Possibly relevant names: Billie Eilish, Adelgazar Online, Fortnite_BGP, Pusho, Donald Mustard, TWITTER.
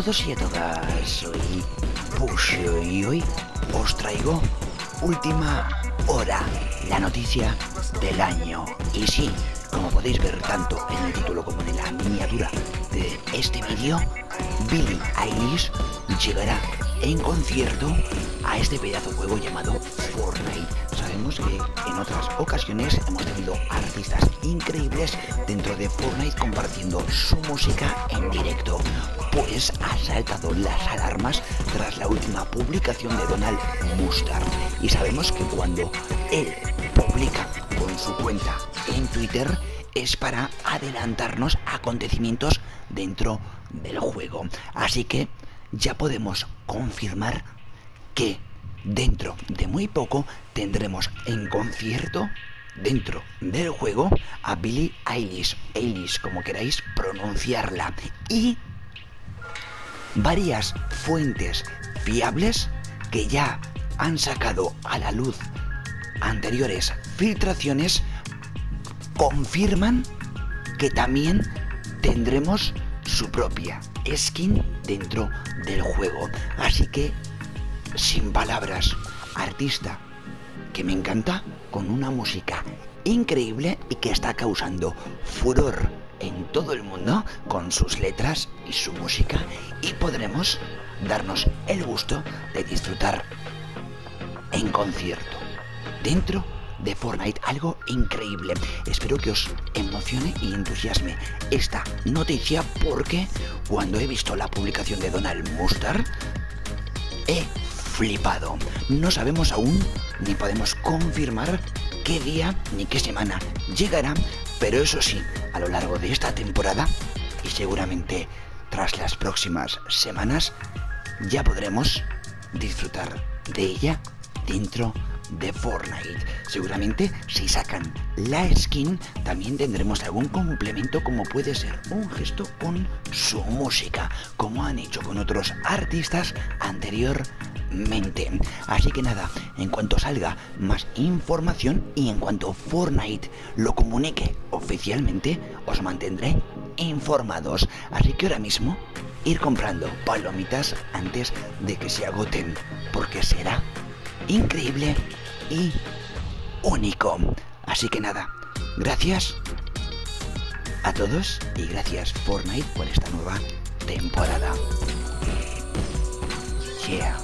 todos y a todas, soy Pusho y hoy os traigo última hora, la noticia del año. Y sí, como podéis ver tanto en el título como en la miniatura de este vídeo, Billie Eilish llegará en concierto a este pedazo de juego llamado Fortnite. Sabemos que en otras ocasiones hemos tenido artistas increíbles dentro de Fortnite compartiendo su música en directo, pues ha saltado las alarmas tras la última publicación de Donald Mustard, y sabemos que cuando él publica con su cuenta en Twitter es para adelantarnos acontecimientos dentro del juego, así que ya podemos confirmar que dentro de muy poco tendremos en concierto dentro del juego a Billie Eilish, como queráis pronunciarla, y varias fuentes fiables que ya han sacado a la luz anteriores filtraciones confirman que también tendremos su propia skin dentro del juego. Así que, sin palabras, artista que me encanta, con una música increíble y que está causando furor en todo el mundo con sus letras y su música, y podremos darnos el gusto de disfrutar en concierto dentro de Fortnite, algo increíble. Espero que os emocione y entusiasme esta noticia, porque cuando he visto la publicación de Donald Mustard he flipado. No sabemos aún ni podemos confirmar qué día ni qué semana llegará, pero eso sí, a lo largo de esta temporada y seguramente tras las próximas semanas ya podremos disfrutar de ella dentro de Fortnite. Seguramente si sacan la skin también tendremos algún complemento, como puede ser un gesto con su música, como han hecho con otros artistas anteriormente. Así que nada, en cuanto salga más información y en cuanto Fortnite lo comunique oficialmente, os mantendré informados. Así que ahora mismo ir comprando palomitas antes de que se agoten, porque será increíble y único. Así que nada, gracias a todos y gracias Fortnite por esta nueva temporada. Yeah.